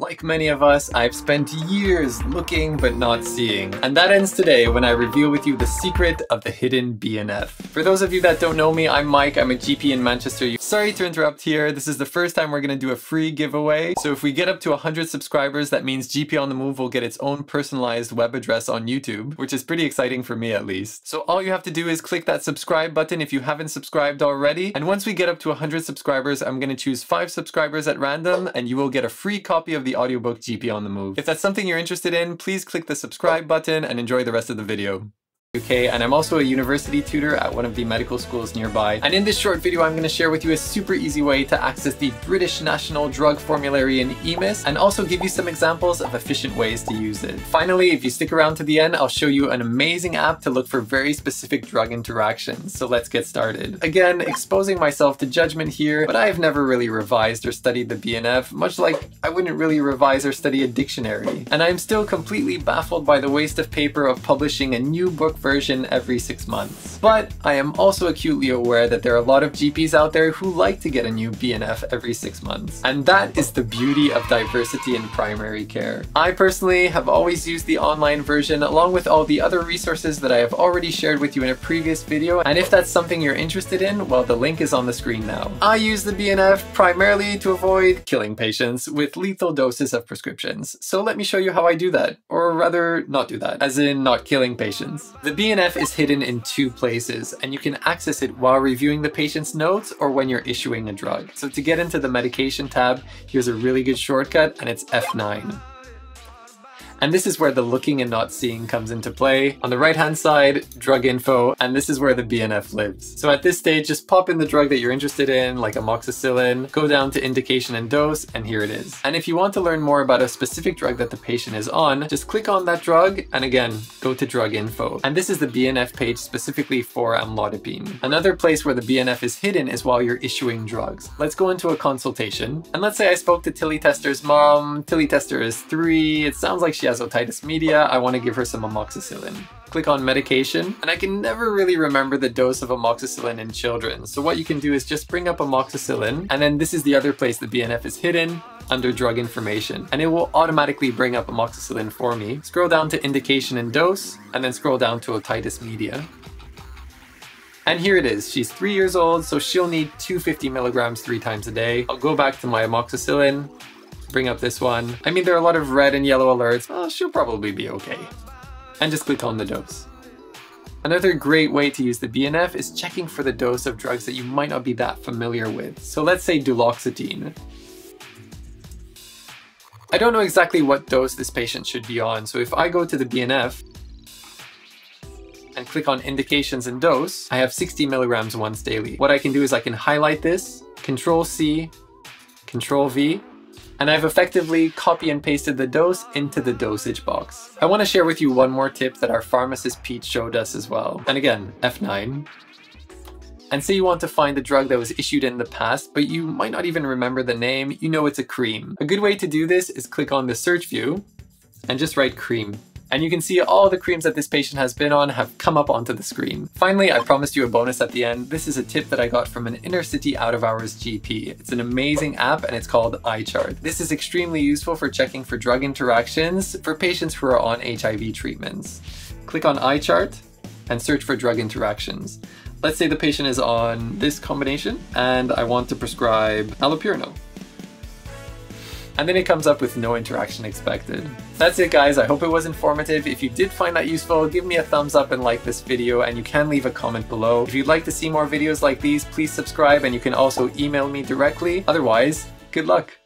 Like many of us, I've spent years looking but not seeing. And that ends today when I reveal with you the secret of the hidden BNF. For those of you that don't know me, I'm Mike. I'm a GP in Manchester. Sorry to interrupt here. This is the first time we're gonna do a free giveaway. So if we get up to 100 subscribers, that means GP on the Move will get its own personalized web address on YouTube, which is pretty exciting for me at least. So all you have to do is click that subscribe button if you haven't subscribed already. And once we get up to 100 subscribers, I'm gonna choose 5 subscribers at random and you will get a free copy of the audiobook GP on the Move. If that's something you're interested in, please click the subscribe button and enjoy the rest of the video. Okay, and I'm also a university tutor at one of the medical schools nearby. And in this short video, I'm going to share with you a super easy way to access the British National Drug Formulary in EMIS, and also give you some examples of efficient ways to use it. Finally, if you stick around to the end, I'll show you an amazing app to look for very specific drug interactions. So let's get started. Again, exposing myself to judgment here, but I've never really revised or studied the BNF, much like I wouldn't really revise or study a dictionary. And I'm still completely baffled by the waste of paper of publishing a new book version every 6 months. But I am also acutely aware that there are a lot of GPs out there who like to get a new BNF every 6 months. And that is the beauty of diversity in primary care. I personally have always used the online version along with all the other resources that I have already shared with you in a previous video. And if that's something you're interested in, well, the link is on the screen now. I use the BNF primarily to avoid killing patients with lethal doses of prescriptions. So let me show you how I do that, or rather not do that, as in not killing patients. The BNF is hidden in 2 places, and you can access it while reviewing the patient's notes or when you're issuing a drug. So to get into the medication tab, here's a really good shortcut, and it's F9. And this is where the looking and not seeing comes into play. On the right-hand side, drug info, and this is where the BNF lives. So at this stage, just pop in the drug that you're interested in, like amoxicillin, go down to indication and dose, and here it is. And if you want to learn more about a specific drug that the patient is on, just click on that drug, and again, go to drug info. And this is the BNF page specifically for amlodipine. Another place where the BNF is hidden is while you're issuing drugs. Let's go into a consultation. And let's say I spoke to Tilly Tester's mom. Tilly Tester is 3. It sounds like she has otitis media. I want to give her some amoxicillin. Click on medication, and I can never really remember the dose of amoxicillin in children. So what you can do is just bring up amoxicillin, and then this is the other place the BNF is hidden, under drug information, and it will automatically bring up amoxicillin for me. Scroll down to indication and dose, and then scroll down to otitis media. And here it is. She's 3 years old, so she'll need 250 milligrams 3 times a day. I'll go back to my amoxicillin, bring up this one. I mean, there are a lot of red and yellow alerts. Well, she'll probably be okay. And just click on the dose. Another great way to use the BNF is checking for the dose of drugs that you might not be that familiar with. So let's say duloxetine. I don't know exactly what dose this patient should be on. So if I go to the BNF and click on indications and dose, I have 60 milligrams once daily. What I can do is I can highlight this, Control C, Control V, and I've effectively copy and pasted the dose into the dosage box. I want to share with you one more tip that our pharmacist Pete showed us as well. And again, F9. And say you want to find a drug that was issued in the past, but you might not even remember the name. You know it's a cream. A good way to do this is click on the search view and just write cream. And you can see all the creams that this patient has been on have come up onto the screen. Finally, I promised you a bonus at the end. This is a tip that I got from an inner city out of hours GP. It's an amazing app and it's called iChart. This is extremely useful for checking for drug interactions for patients who are on HIV treatments. Click on iChart and search for drug interactions. Let's say the patient is on this combination and I want to prescribe allopurinol. And then it comes up with no interaction expected. That's it, guys. I hope it was informative. If you did find that useful, give me a thumbs up and like this video, and you can leave a comment below. If you'd like to see more videos like these, please subscribe, and you can also email me directly. Otherwise, good luck.